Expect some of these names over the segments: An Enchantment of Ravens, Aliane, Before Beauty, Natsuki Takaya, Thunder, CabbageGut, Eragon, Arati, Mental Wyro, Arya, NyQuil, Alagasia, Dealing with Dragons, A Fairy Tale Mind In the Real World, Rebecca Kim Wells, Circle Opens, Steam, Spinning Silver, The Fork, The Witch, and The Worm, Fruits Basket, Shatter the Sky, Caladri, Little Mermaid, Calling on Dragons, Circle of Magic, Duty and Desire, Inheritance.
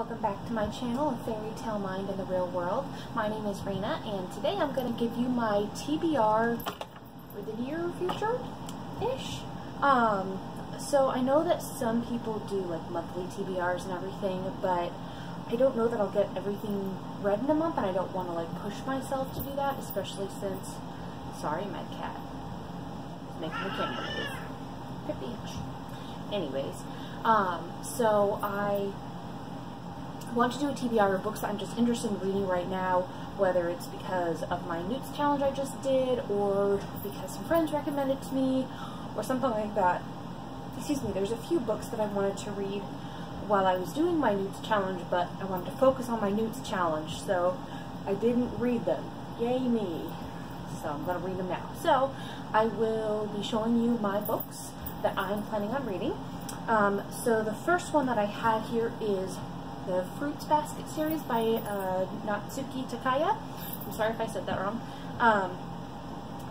Welcome back to my channel, Fairy Tale Mind in the Real World. My name is Rena, and today I'm going to give you my TBR for the near future-ish. So I know that some people do like monthly TBRs and everything, but I don't know that I'll get everything read in a month, and I don't want to like push myself to do that, especially since, sorry, my cat is making the camera move. Bitch. Anyways, so I want to do a TBR of books that I'm just interested in reading right now, whether it's because of my Newt's challenge I just did, or because some friends recommended it to me, or something like that. Excuse me, there's a few books that I wanted to read while I was doing my Newt's challenge, but I wanted to focus on my Newt's challenge, so I didn't read them. Yay me. So I'm going to read them now. So I will be showing you my books that I'm planning on reading. So the first one that I had here is the Fruits Basket series by Natsuki Takaya. I'm sorry if I said that wrong.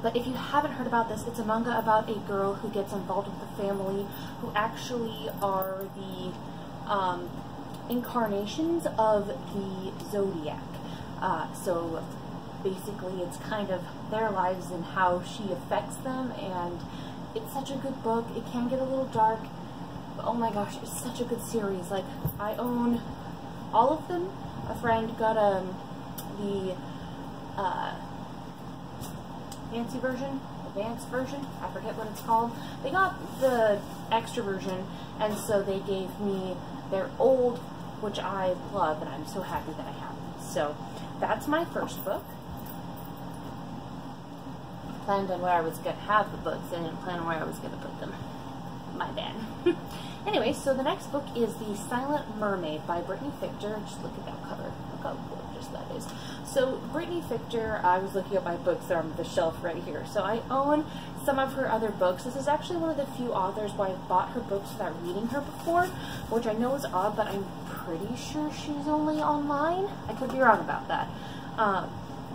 But if you haven't heard about this, it's a manga about a girl who gets involved with the family who actually are the incarnations of the Zodiac. So basically it's kind of their lives and how she affects them, and it's such a good book. It can get a little dark. Oh my gosh, it's such a good series. Like, I own all of them. A friend got the fancy version, advanced version, I forget what it's called. They got the extra version, and so they gave me their old, which I love, and I'm so happy that I have it. So that's my first book. I planned on where I was going to have the books, I didn't plan on where I was going to put them. My bad. Anyway, so the next book is The Silent Mermaid by Brittany Fichter. Just look at that cover. Look how gorgeous that is. So Brittany Fichter, I was looking at my books that are on the shelf right here. So I own some of her other books. This is actually one of the few authors where I've bought her books without reading her before, which I know is odd, but I'm pretty sure she's only online. I could be wrong about that.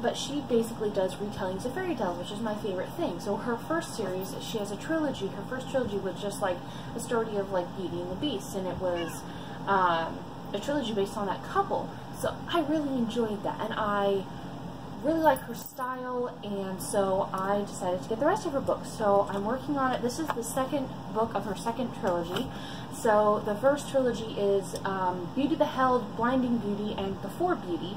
But she basically does retellings of fairy tales, which is my favorite thing. So her first series, she has a trilogy. Her first trilogy was just like a story of like Beauty and the Beast, and it was a trilogy based on that couple. So I really enjoyed that, and I really like her style, and so I decided to get the rest of her books. So I'm working on it. This is the second book of her second trilogy. So the first trilogy is Beauty Beheld, Blinding Beauty, and Before Beauty.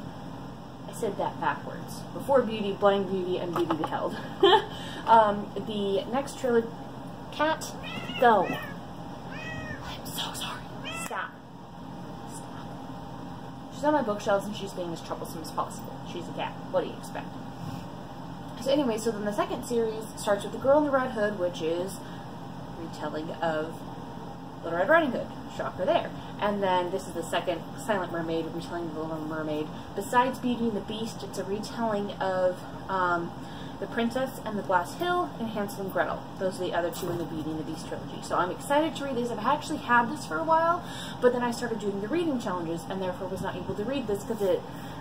Said that backwards. Before Beauty, Blinding Beauty, and Beauty Beheld. The next trilogy... Cat, go! I'm so sorry. Stop. Stop. She's on my bookshelves and she's being as troublesome as possible. She's a cat. What do you expect? So anyway, so then the second series starts with The Girl in the Red Hood, which is retelling of Little Red Riding Hood. Shocker there. And then this is the second Silent Mermaid, retelling the Little Mermaid. Besides Beauty and the Beast, it's a retelling of The Princess and the Glass Hill and Hansel and Gretel. Those are the other two in the Beauty and the Beast trilogy. So I'm excited to read these. I've actually had this for a while, but then I started doing the reading challenges and therefore was not able to read this because it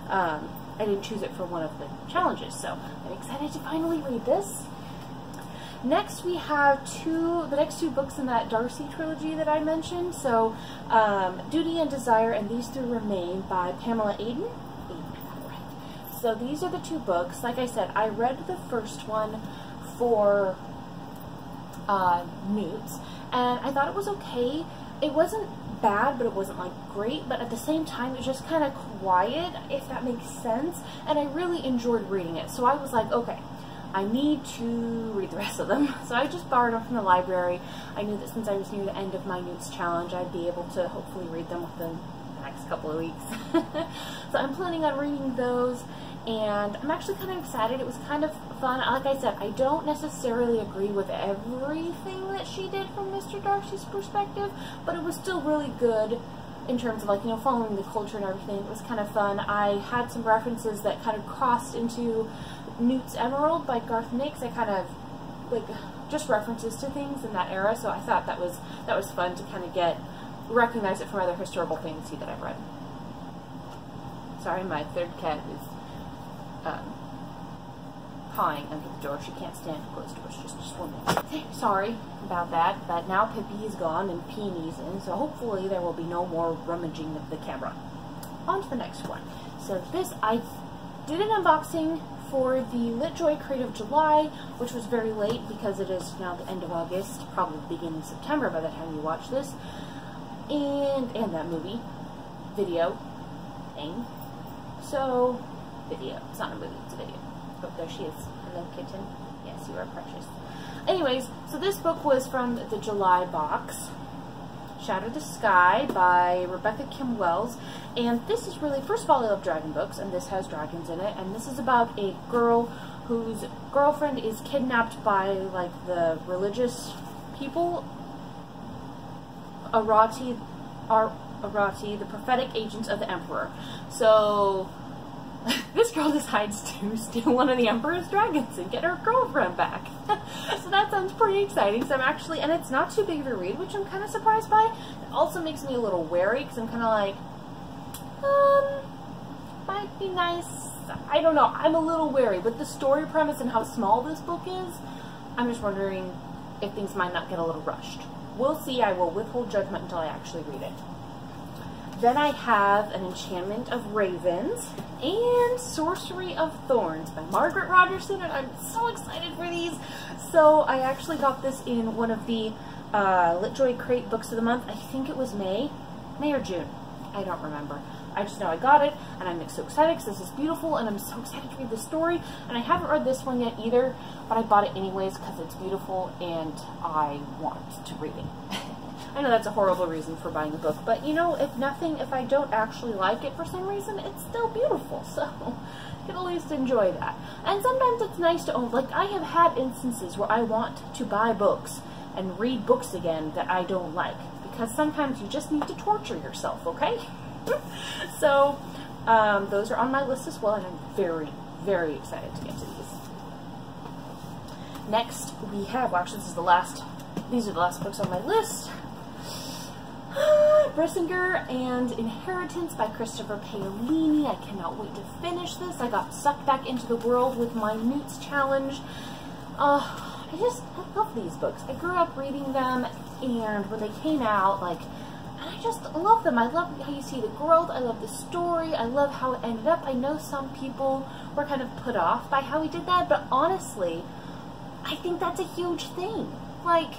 I didn't choose it for one of the challenges. So I'm excited to finally read this. Next we have the next two books in that Darcy trilogy that I mentioned, so Duty and Desire and These Two Remain by Pamela Aiden. So these are the two books. Like I said, I read the first one for Newt's, and I thought it was okay. It wasn't bad, but it wasn't like great, but at the same time it was just kind of quiet, if that makes sense, and I really enjoyed reading it. So I was like, okay, I need to read the rest of them. So I just borrowed them from the library. I knew that since I was near the end of my Newt's challenge, I'd be able to hopefully read them within the next couple of weeks. So I'm planning on reading those, and I'm actually kind of excited. It was kind of fun. Like I said, I don't necessarily agree with everything that she did from Mr. Darcy's perspective, but it was still really good in terms of, like, you know, following the culture and everything. It was kind of fun. I had some references that kind of crossed into Newt's Emerald by Garth Nix. I kind of like just references to things in that era, so I thought that was fun to kind of recognize it from other historical fantasy that I've read. Sorry, my third cat is pawing under the door. She can't stand close to us. She's just swimming. Sorry about that, but now Pippi is gone and Peony's in, so hopefully there will be no more rummaging of the camera. on to the next one. So this, I did an unboxing for the LitJoy Crate of July, which was very late because it is now the end of August, probably beginning September by the time you watch this, and that movie, video, thing. So, video. It's not a movie, it's a video. Oh, there she is. Hello, kitten. Yes, you are precious. Anyways, so this book was from the July box, Shatter the Sky by Rebecca Kim Wells, and this is really, first of all, I love dragon books, and this has dragons in it, and this is about a girl whose girlfriend is kidnapped by, like, the religious people, Arati, the prophetic agents of the emperor. So, this girl decides to steal one of the emperor's dragons and get her girlfriend back. So that sounds pretty exciting. So I'm actually, and it's not too big of a read, which I'm kind of surprised by. It also makes me a little wary because I'm kind of like, might be nice. I don't know. I'm a little wary. But the story premise and how small this book is, I'm just wondering if things might not get a little rushed. We'll see. I will withhold judgment until I actually read it. Then I have An Enchantment of Ravens and Sorcery of Thorns by Margaret Rogerson, and I'm so excited for these. So I actually got this in one of the LitJoy Crate Books of the Month. I think it was May or June. I don't remember. I just know I got it, and I'm so excited because this is beautiful, and I'm so excited to read the story. And I haven't read this one yet either, but I bought it anyways because it's beautiful, and I want to read it. I know that's a horrible reason for buying a book, but you know, if nothing, if I don't actually like it for some reason, it's still beautiful, so you can at least enjoy that. And sometimes it's nice to own, like I have had instances where I want to buy books and read books again that I don't like, because sometimes you just need to torture yourself, okay? So, those are on my list as well, and I'm very, very excited to get to these. Next, we have, well, actually this is the last, these are the last books on my list. Brisingr and Inheritance by Christopher Paolini. I cannot wait to finish this. I got sucked back into the world with my Newt's challenge. I love these books. I grew up reading them, and when they came out, like, I just love them. I love how you see the growth. I love the story. I love how it ended up. I know some people were kind of put off by how he did that, but honestly, I think that's a huge thing. Like,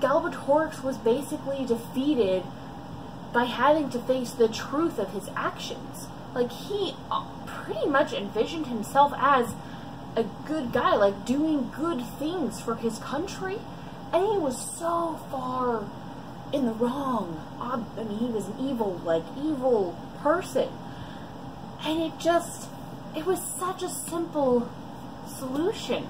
Galbatorix was basically defeated by having to face the truth of his actions. Like, he pretty much envisioned himself as a good guy, like, doing good things for his country, and he was so far in the wrong. I mean, he was an evil, like, evil person. And it just, it was such a simple solution.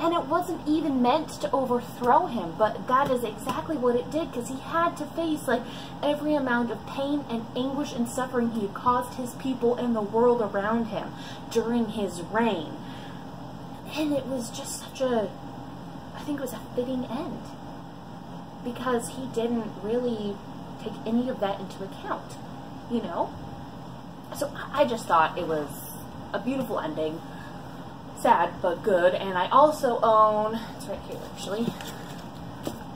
And it wasn't even meant to overthrow him, but that is exactly what it did, because he had to face, like, every amount of pain and anguish and suffering he had caused his people and the world around him during his reign. And it was just such a, I think it was a fitting end, because he didn't really take any of that into account, you know? So I just thought it was a beautiful ending. Sad, but good. And I also own, it's right here actually,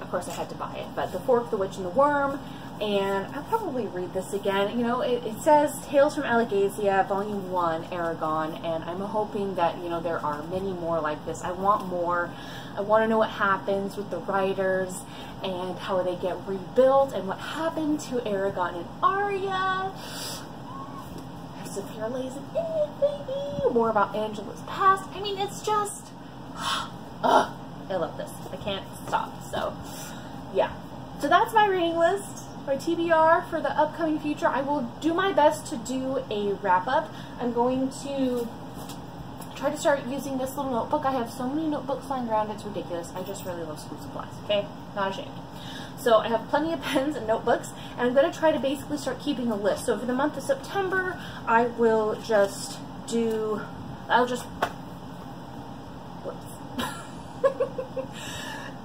of course I had to buy it, but The Fork, The Witch, and The Worm, and I'll probably read this again. You know, it says Tales from Alagasia, Volume 1, Eragon, and I'm hoping that, you know, there are many more like this. I want more. I want to know what happens with the writers, and how they get rebuilt, and what happened to Eragon and Arya. Lays and baby. More about Angela's past. I mean, it's just, I love this. I can't stop. So, yeah. So that's my reading list, my TBR for the upcoming future. I will do my best to do a wrap-up. I'm going to try to start using this little notebook. I have so many notebooks lying around, it's ridiculous. I just really love school supplies, okay? Not ashamed. So I have plenty of pens and notebooks, and I'm going to try to basically start keeping a list. So for the month of September, I will just do,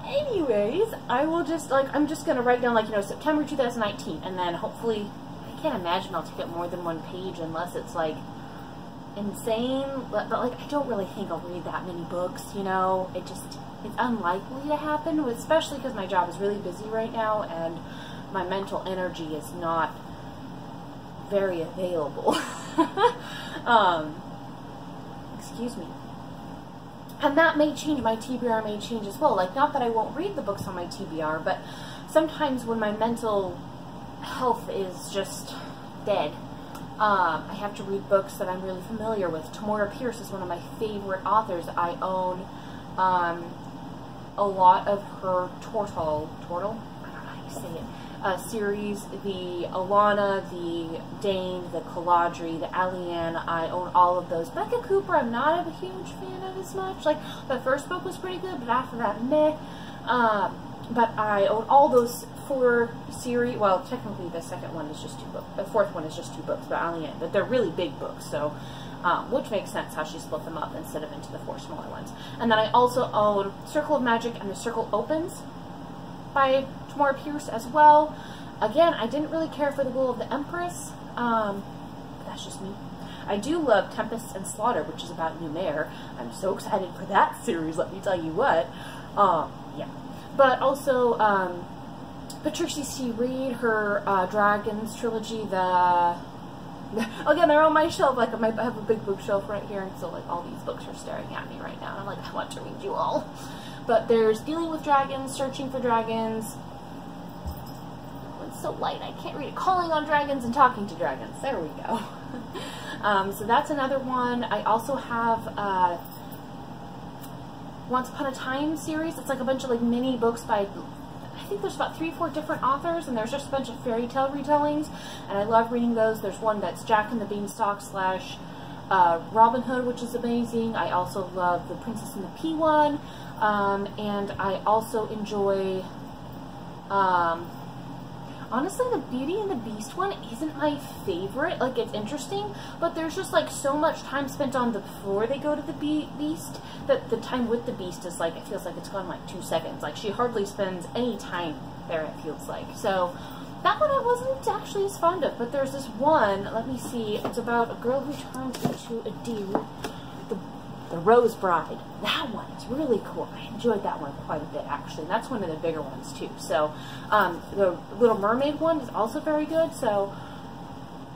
anyways, I will just, like, I'm just going to write down, like, you know, September 2019, and then hopefully, I can't imagine I'll take up more than one page unless it's, like, insane, but like, I don't really think I'll read that many books, you know, it just, it's unlikely to happen, especially because my job is really busy right now, and my mental energy is not very available. Excuse me. And that may change. My TBR may change as well. Like, not that I won't read the books on my TBR, but sometimes when my mental health is just dead, I have to read books that I'm really familiar with. Tamora Pierce is one of my favorite authors. I own a lot of her Tortle? I don't know how you say it. Series, the Alana, the Dane, the Caladri, the Aliane. I own all of those. Becca Cooper, I'm not a huge fan of as much. Like, the first book was pretty good, but after that, meh. But I own all those four series. Well, technically the second one is just two books. The fourth one is just two books, but Aliane. But they're really big books, so, which makes sense how she split them up instead of into the four smaller ones. And then I also own Circle of Magic and The Circle Opens by Tamora Pierce as well. Again, I didn't really care for The Will of the Empress. But that's just me. I do love Tempest and Slaughter, which is about Numair. I'm so excited for that series, let me tell you what. Yeah. But also, Patricia C. Reed, her Dragons trilogy, again, they're on my shelf. Like, I have a big bookshelf right here, and so, like, all these books are staring at me right now, and I'm like, I want to read you all. But there's Dealing with Dragons, Searching for Dragons. Oh, it's so light, I can't read it. Calling on Dragons and Talking to Dragons. There we go. So that's another one. I also have Once Upon a Time series. It's like a bunch of like mini books by, I think there's about 3 or 4 different authors, and there's just a bunch of fairy tale retellings, and I love reading those. There's one that's Jack and the Beanstalk / Robin Hood, which is amazing. I also love The Princess and the Pea one. And I also enjoy, honestly, the Beauty and the Beast one isn't my favorite. Like, it's interesting, but there's just, like, so much time spent on before they go to the Beast that the time with the Beast is, like, it feels like it's gone, like, 2 seconds. Like, she hardly spends any time there, it feels like. So, that one I wasn't actually as fond of, but there's this one, let me see, it's about a girl who turns into a dude. The Rose Bride. That one is really cool. I enjoyed that one quite a bit, actually. That's one of the bigger ones, too. So, the Little Mermaid one is also very good. So,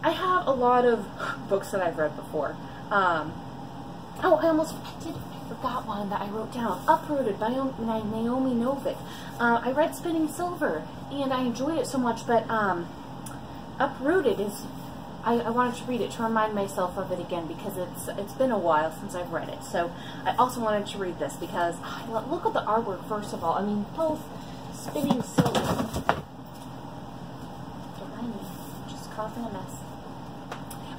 I have a lot of books that I've read before. Oh, I forgot one that I wrote down. Uprooted by Naomi Novik. I read Spinning Silver, and I enjoyed it so much, but Uprooted is... I wanted to read it to remind myself of it again because it's been a while since I've read it. So I also wanted to read this because look at the artwork first of all. I mean, both Spinning Silver. I'm just coughing a mess.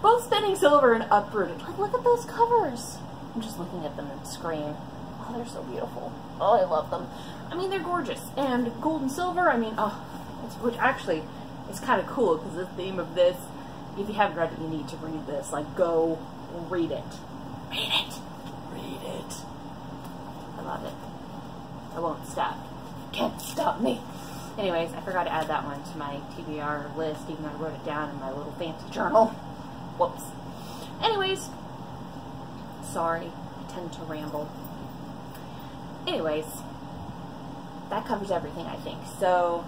Both Spinning Silver and Uprooted. Like, look at those covers. I'm just looking at them and scream. Oh, they're so beautiful. Oh, I love them. I mean, they're gorgeous. And Gold and Silver. I mean, oh, which actually is kind of cool because the theme of this. If you haven't read it, you need to read this. Like, go read it. Read it. Read it. I love it. I won't stop. Can't stop me. Anyways, I forgot to add that one to my TBR list, even though I wrote it down in my little fancy journal. Whoops. Anyways. Sorry. I tend to ramble. Anyways. That covers everything, I think. So...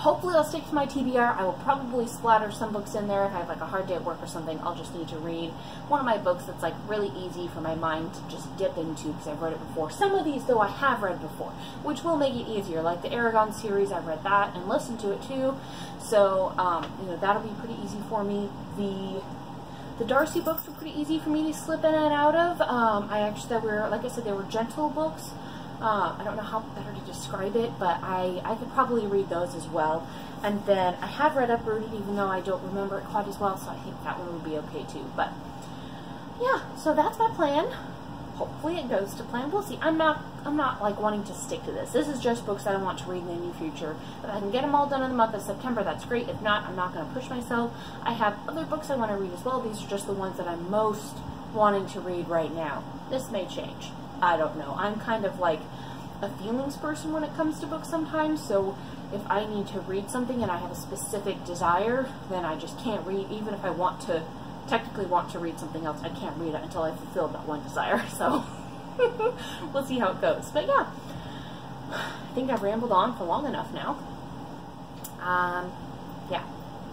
hopefully I'll stick to my TBR. I will probably splatter some books in there. If I have like a hard day at work or something, I'll just need to read one of my books that's like really easy for my mind to just dip into because I've read it before. Some of these, though, I have read before, which will make it easier. Like the Eragon series, I've read that and listened to it too. So, you know, that'll be pretty easy for me. The Darcy books were pretty easy for me to slip in and out of. I actually, like I said, they were gentle books. I don't know how better to describe it, but I could probably read those as well. And then I have read Uprooted, even though I don't remember it quite as well, so I think that one would be okay too. But yeah, so that's my plan. Hopefully it goes to plan. We'll see. I'm not like wanting to stick to this. This is just books that I want to read in the near future. If I can get them all done in the month of September, that's great. If not, I'm not going to push myself. I have other books I want to read as well. These are just the ones that I'm most wanting to read right now. This may change. I don't know. I'm kind of like a feelings person when it comes to books sometimes, so if I need to read something and I have a specific desire, then I just can't read. Even if I want to, technically want to read something else, I can't read it until I fulfill that one desire, so we'll see how it goes. But yeah, I think I've rambled on for long enough now. Yeah,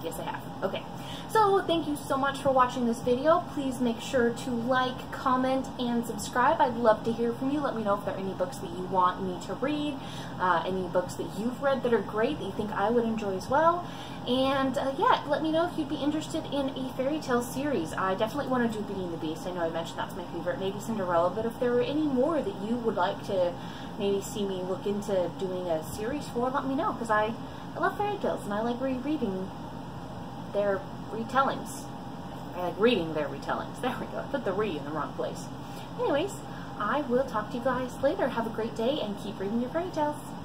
Yes, I have. Okay. So, thank you so much for watching this video. Please make sure to like, comment, and subscribe. I'd love to hear from you. Let me know if there are any books that you want me to read, any books that you've read that are great that you think I would enjoy as well. And, yeah, let me know if you'd be interested in a fairy tale series. I definitely want to do Beauty and the Beast. I know I mentioned that's my favorite. Maybe Cinderella, but if there are any more that you would like to maybe see me look into doing a series for, let me know, because I love fairy tales, and I like rereading their retellings. I like reading their retellings. There we go. I put the re in the wrong place. Anyways, I will talk to you guys later. Have a great day, and keep reading your fairy tales.